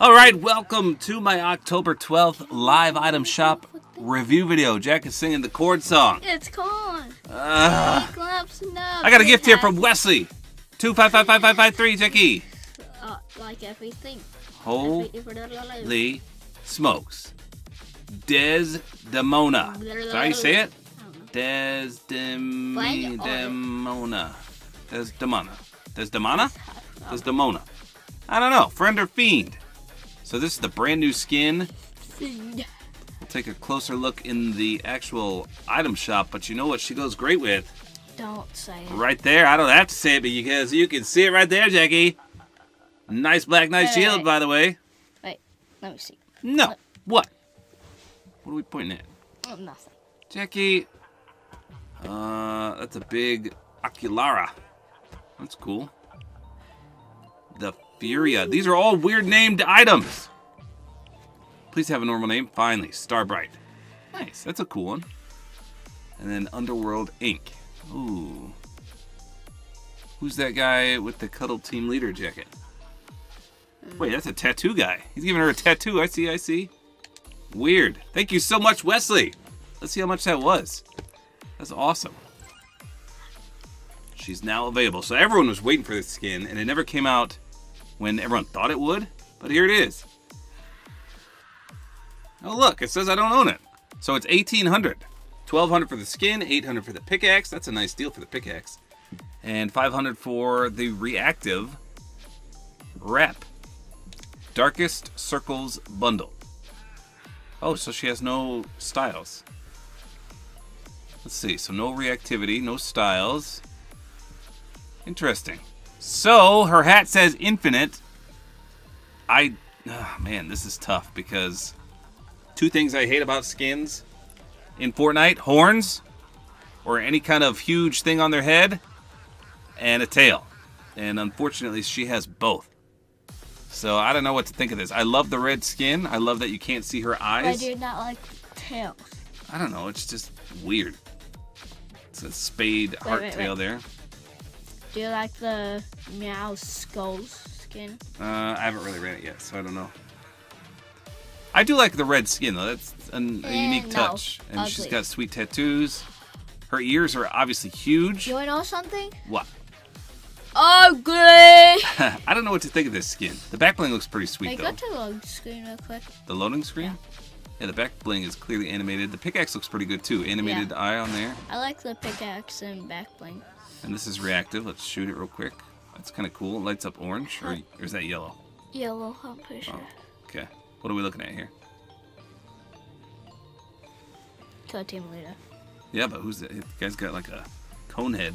All right, welcome to my October 12th live item shop review video. Jack is singing the chord song. It's corn. I got a gift here from Wesley. 255553, Jackie. Like everything. Holy smokes. Desdemona. Is that how you say it? Desdemona. Desdemona. Desdemona? Desdemona. I don't know. Friend or fiend. So this is the brand new skin. We'll take a closer look in the actual item shop, but you know what she goes great with? Don't say it. Right there. I don't have to say it because you can see it right there, Jackie. Nice black knight shield, by the way. Wait, let me see. No. What? What are we pointing at? Oh, nothing. Jackie. That's a big Oculara. That's cool. The Furia. These are all weird named items. Please have a normal name. Finally, Starbright. Nice. That's a cool one. And then Underworld Inc. Ooh. Who's that guy with the Cuddle Team Leader jacket? Wait, that's a tattoo guy. He's giving her a tattoo. I see, I see. Weird. Thank you so much, Wesley. Let's see how much that was. That's awesome. She's now available. So everyone was waiting for this skin, and it never came out when everyone thought it would, but here it is. Oh, look, it says I don't own it. So it's $1,800. $1,200 for the skin, $800 for the pickaxe. That's a nice deal for the pickaxe. And $500 for the reactive wrap. Darkest Circles bundle. Oh, so she has no styles. Let's see, so no reactivity, no styles. Interesting. So her hat says infinite. Man, this is tough because two things I hate about skins in Fortnite: horns or any kind of huge thing on their head, and a tail. And unfortunately she has both. So I don't know what to think of this. I love the red skin. I love that you can't see her eyes. I do not like tails. I don't know. It's just weird. It's a spade heart tail there. Do you like the Meow Skull skin? I haven't really ran it yet, so I don't know. I do like the red skin, though. That's a unique touch. And ugly. She's got sweet tattoos. Her ears are obviously huge. Do you know something? What? Ugly. I don't know what to think of this skin. The back bling looks pretty sweet, though. Go to the loading screen real quick. The loading screen? Yeah. The back bling is clearly animated. The pickaxe looks pretty good, too. Animated eye on there. I like the pickaxe and back bling. And this is reactive. Let's shoot it real quick. That's kind of cool. It lights up orange, or is that yellow? Yellow, I'm pretty sure. Oh, okay. What are we looking at here? Cuddle Team Leader. Yeah, but who's that? The guy's got like a cone head.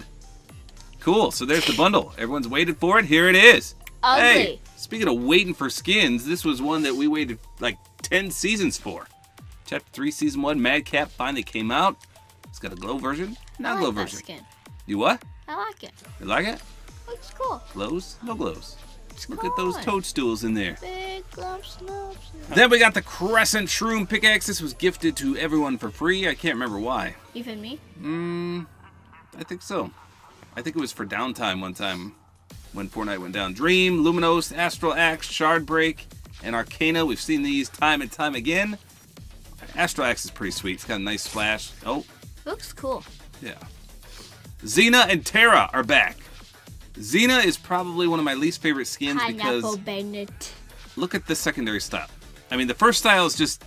Cool. So there's the bundle. Everyone's waited for it. Here it is. Ugly. Hey, speaking of waiting for skins, this was one that we waited like 10 seasons for. Chapter 3, Season 1, Madcap finally came out. It's got a glow version. Not a glow version. Skin. You what? I like it. You like it? Looks cool. Glows? No glows. Look at those toadstools in there. Big gloves, Then we got the Crescent Shroom pickaxe. This was gifted to everyone for free. I can't remember why. Even me? I think so. I think it was for downtime one time when Fortnite went down. Dream, Luminous, Astral Axe, Shard Break, and Arcana. We've seen these time and time again. Astral Axe is pretty sweet. It's got a nice splash. Oh. Looks cool. Yeah. Xena and Terra are back. Xena is probably one of my least favorite skins because look at the secondary style. I mean, the first style is just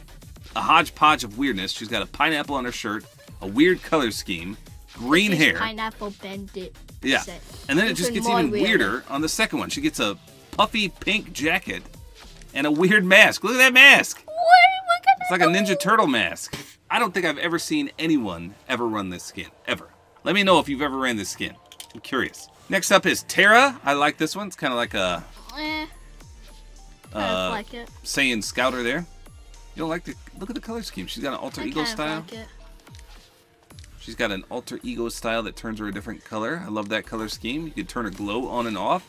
a hodgepodge of weirdness. She's got a pineapple on her shirt, a weird color scheme, green hair. Pineapple Bandit. Yeah. And then it just gets even weirder on the second one. She gets a puffy pink jacket and a weird mask. Look at that mask. It's like a Ninja Turtle mask. I don't think I've ever seen anyone ever run this skin, ever. Let me know if you've ever ran this skin. I'm curious. Next up is Terra. I like this one. It's kind of like a Saiyan Scouter there. You don't like the look at the color scheme. She's got an alter ego style. Like it. She's got an alter ego style that turns her a different color. I love that color scheme. You could turn her glow on and off.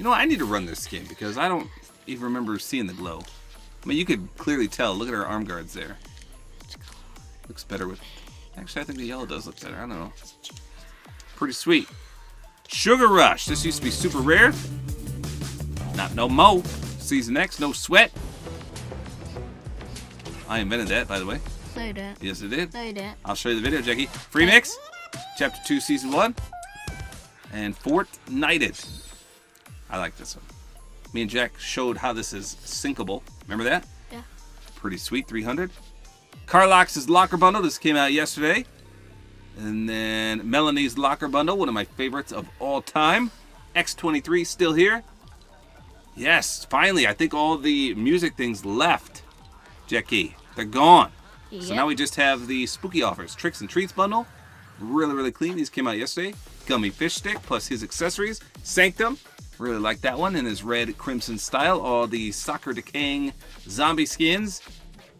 You know what? I need to run this skin because I don't even remember seeing the glow. I mean, you could clearly tell. Look at her arm guards there. Looks better with. Actually, I think the yellow does look better. I don't know. Pretty sweet. Sugar Rush. This used to be super rare. Not no mo. Season X, no sweat. I invented that, by the way. No, you didn't. Yes, it did. No, you didn't. I'll show you the video, Jackie. Free mix, Chapter 2, Season 1, and Fortnite It. I like this one. Me and Jack showed how this is syncable. Remember that? Yeah. Pretty sweet, 300. Carlox's Locker Bundle. This came out yesterday. And then Melanie's Locker Bundle, one of my favorites of all time. X23 still here. Yes, finally, I think all the music things left, Jackie. They're gone. Yep. So now we just have the spooky offers. Tricks and Treats Bundle. Really, really clean. These came out yesterday. Gummy Fish Stick plus his accessories. Sanctum. Really like that one in his red crimson style. All the soccer decaying zombie skins.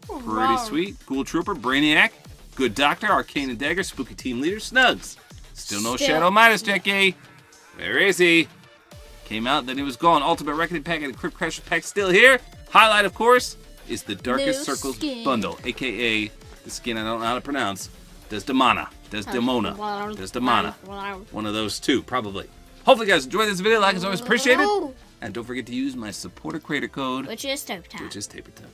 Pretty sweet. Ghoul Trooper, Brainiac, Good Doctor, Arcane and Dagger, Spooky Team Leader, Snugs. Still no Shadow Midas, Jackie. Where is he? Came out, then he was gone. Ultimate Reckoning Pack and Crypt Crasher Pack still here. Highlight, of course, is the Darkest Circles Bundle, a.k.a. the skin I don't know how to pronounce. Desdemona. Desdemona. Desdemona. One of those two, probably. Hopefully, you guys enjoyed this video. Like is always appreciated. And don't forget to use my supporter creator code. Which is TaborTime.